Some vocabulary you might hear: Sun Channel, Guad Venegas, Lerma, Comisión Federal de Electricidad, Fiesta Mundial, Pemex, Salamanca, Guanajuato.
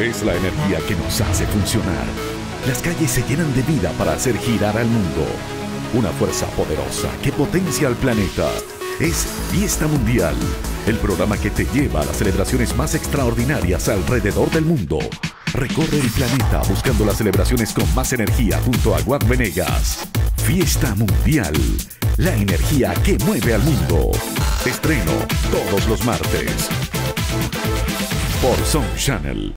Es la energía que nos hace funcionar. Las calles se llenan de vida para hacer girar al mundo. Una fuerza poderosa que potencia al planeta. Es Fiesta Mundial, el programa que te lleva a las celebraciones más extraordinarias alrededor del mundo. Recorre el planeta buscando las celebraciones con más energía junto a Guad Venegas. Fiesta Mundial, la energía que mueve al mundo. Estreno todos los martes por Sun Channel.